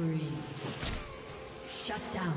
spree. Shut down.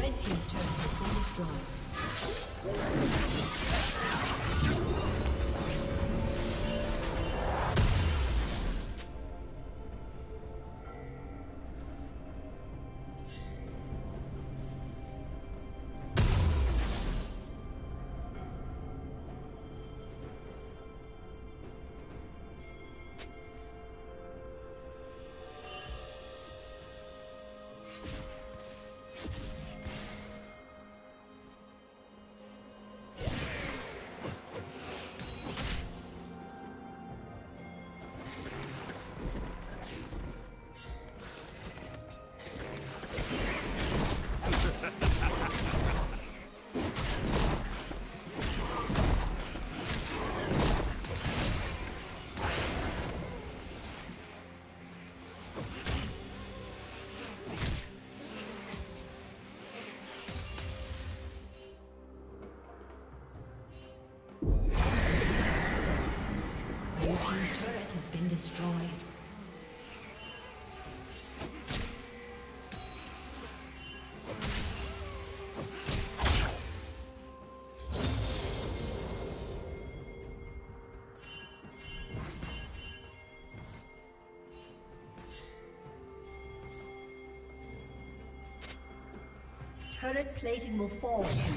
Red team's turret has been destroyed. destroyed. Turret plating will fall soon.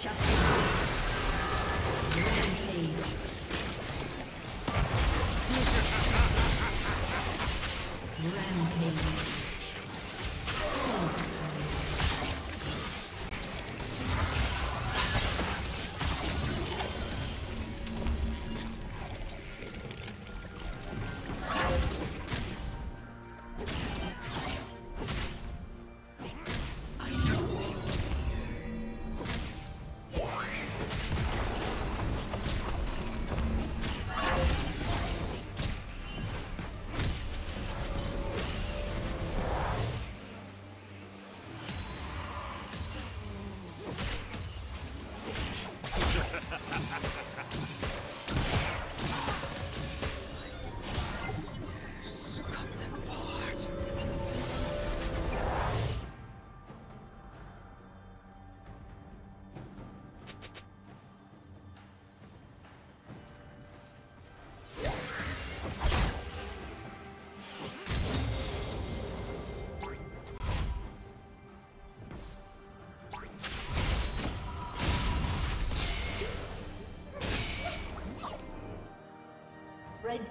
Shut down. Rampage. The red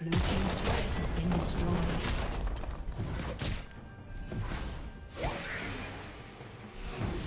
Blue team's turret has been destroyed. Blue team's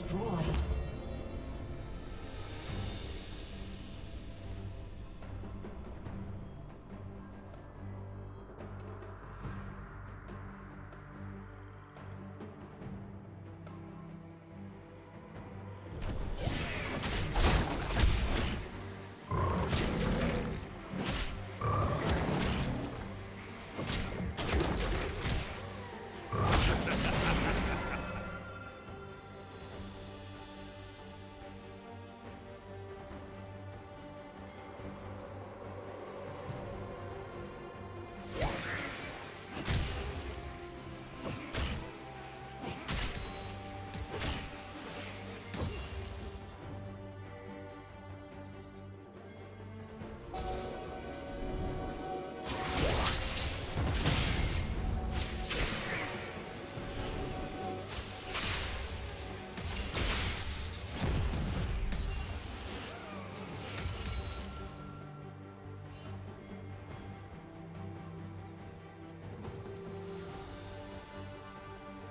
destroyed.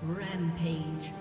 Rampage.